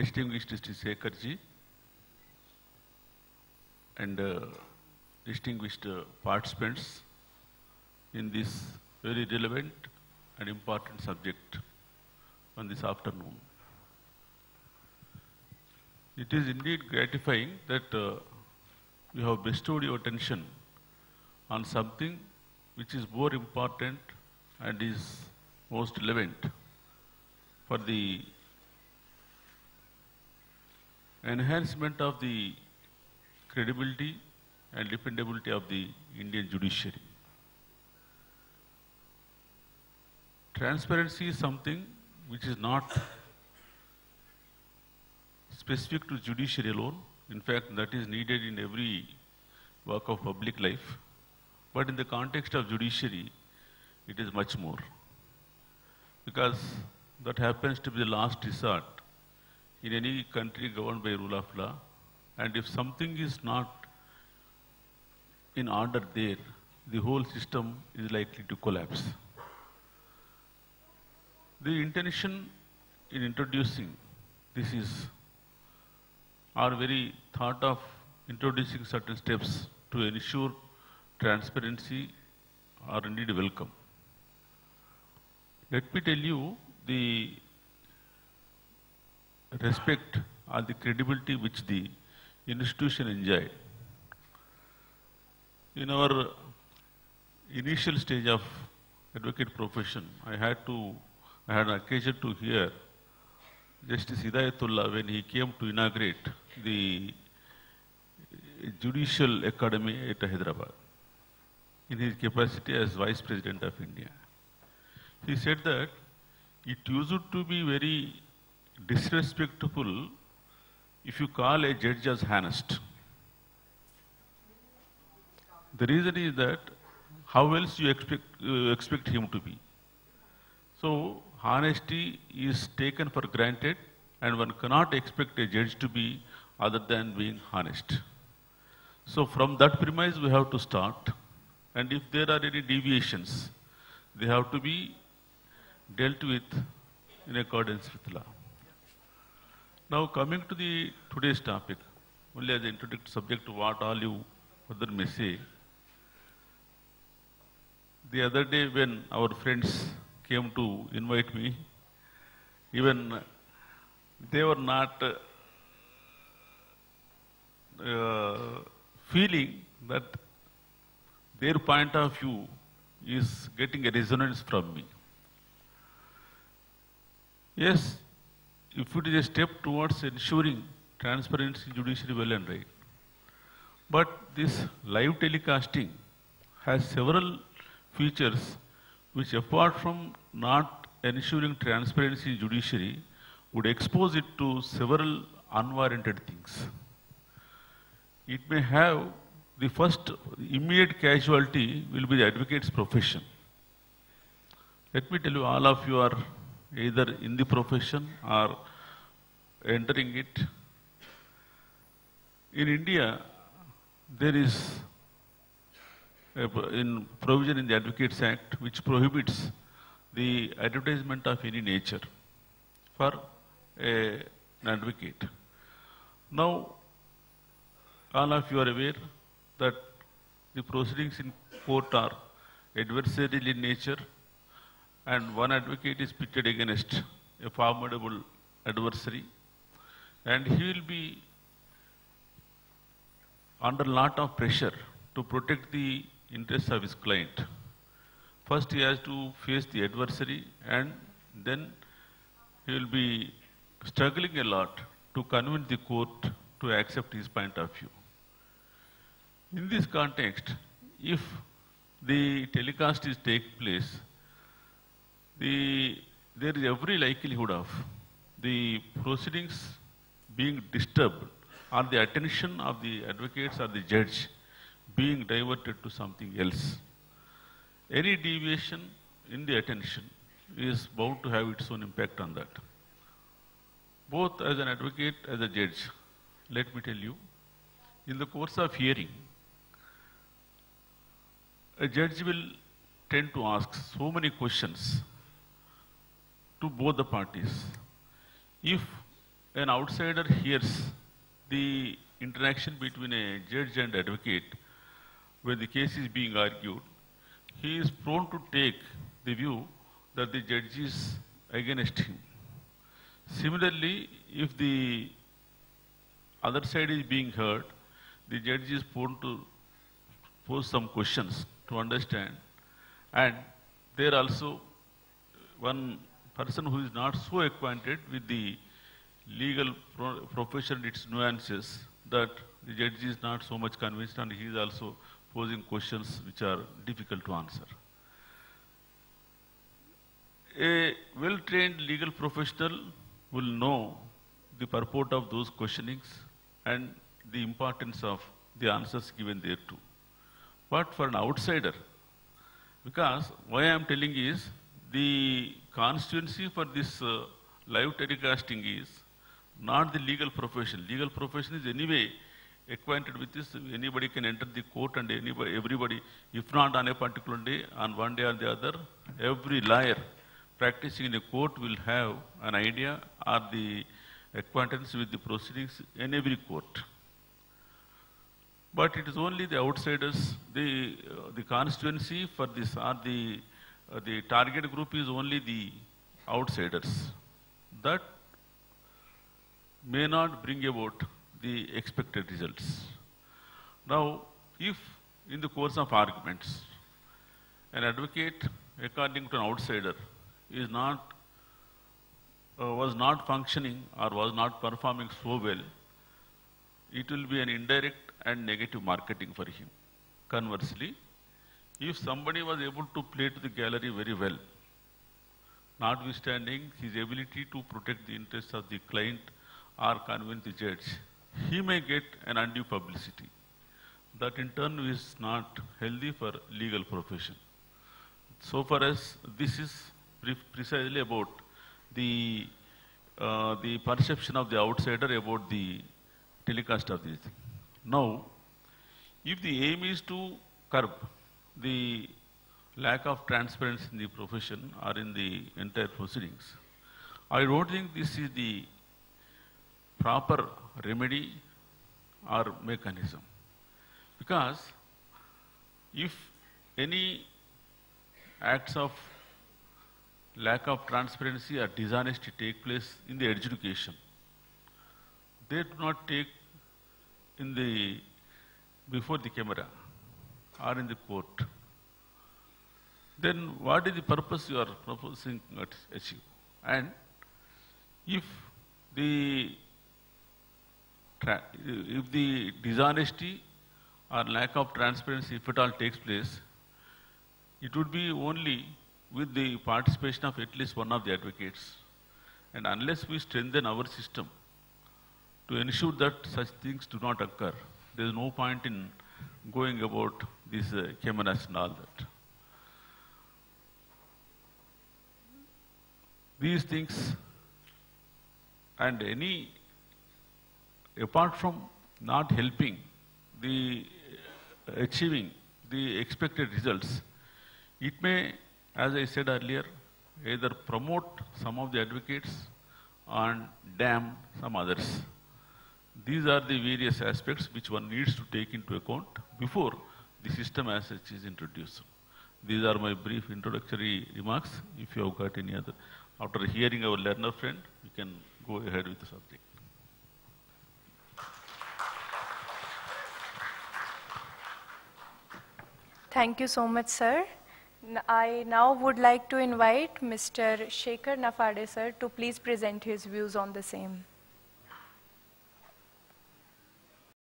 distinguished Justice Shekhar ji, and distinguished participants in this very relevant and important subject on this afternoon. It is indeed gratifying that you have bestowed your attention on something which is more important and is most relevant for the enhancement of the credibility and dependability of the Indian judiciary. Transparency is something which is not specific to judiciary alone. In fact, that is needed in every work of public life. But in the context of judiciary, it is much more, because that happens to be the last resort in any country governed by rule of law. And if something is not in order there, the whole system is likely to collapse. The intention in introducing this is our very thought of introducing certain steps to ensure transparency are indeed welcome. Let me tell you the respect or the credibility which the institution enjoyed. In our initial stage of advocate profession, I had an occasion to hear Justice Hidayatullah when he came to inaugurate the Judicial Academy at Hyderabad in his capacity as Vice President of India. He said that it used to be very disrespectful if you call a judge as honest. The reason is that how else you expect him to be. So honesty is taken for granted, and one cannot expect a judge to be other than being honest. So from that premise we have to start, and if there are any deviations, they have to be dealt with in accordance with law. Now coming to today's topic, only as an introductory subject to what all you other may say. The other day when our friends came to invite me, even they were not feeling that their point of view is getting a resonance from me. Yes, if it is a step towards ensuring transparency in judiciary, well and right. But this live telecasting has several features which, apart from not ensuring transparency in judiciary, would expose it to several unwarranted things. It may have the first immediate casualty will be the advocate's profession. Let me tell you, all of you are either in the profession or entering it. In India, there is a provision in the Advocates Act which prohibits the advertisement of any nature for an advocate. Now, all of you are aware that the proceedings in court are adversarial in nature, and one advocate is pitted against a formidable adversary, and he will be under a lot of pressure to protect the interests of his client. First he has to face the adversary, and then he will be struggling a lot to convince the court to accept his point of view. In this context, if the telecast is taking place, there is every likelihood of the proceedings being disturbed or the attention of the advocates or the judge being diverted to something else. Any deviation in the attention is bound to have its own impact on that. Both as an advocate, as a judge, let me tell you, in the course of hearing, a judge will tend to ask so many questions to both the parties. If an outsider hears the interaction between a judge and advocate when the case is being argued, he is prone to take the view that the judge is against him. Similarly, if the other side is being heard, the judge is prone to pose some questions to understand, and there also one person who is not so acquainted with the legal profession, its nuances, that the judge is not so much convinced, and he is also posing questions which are difficult to answer. A well-trained legal professional will know the purport of those questionings and the importance of the answers given thereto. But for an outsider, because why I am telling is, the constituency for this live telecasting is not the legal profession. Legal profession is anyway acquainted with this. Anybody can enter the court, and anybody, everybody, if not on a particular day, on one day or the other, every lawyer practicing in a court will have an idea or the acquaintance with the proceedings in every court. But it is only the outsiders, the constituency for this, or the target group is only the outsiders. That may not bring about the expected results. Now, if in the course of arguments, an advocate, according to an outsider, is not, was not functioning or was not performing so well, it will be an indirect and negative marketing for him. Conversely, if somebody was able to play to the gallery very well, notwithstanding his ability to protect the interests of the client or convince the judge, he may get an undue publicity. That in turn is not healthy for legal profession. So far as this is precisely about the perception of the outsider about the telecast of this thing. Now, if the aim is to curb the lack of transparency in the profession or in the entire proceedings, I don't think this is the proper remedy or mechanism. Because if any acts of lack of transparency or dishonesty take place in the adjudication, they do not take before the camera or in the court, then what is the purpose you are proposing to achieve? And if the dishonesty or lack of transparency, if it all takes place, it would be only with the participation of at least one of the advocates. And unless we strengthen our system to ensure that such things do not occur, there is no point in going about these cameras and all that. These things, and any, apart from not helping the achieving the expected results, it may, as I said earlier, either promote some of the advocates and damn some others. These are the various aspects which one needs to take into account before the system as such is introduced. These are my brief introductory remarks. If you have got any other, after hearing our learner friend, we can go ahead with the subject. Thank you so much, sir. I now would like to invite Mr. Shekhar Naphade, sir, to please present his views on the same.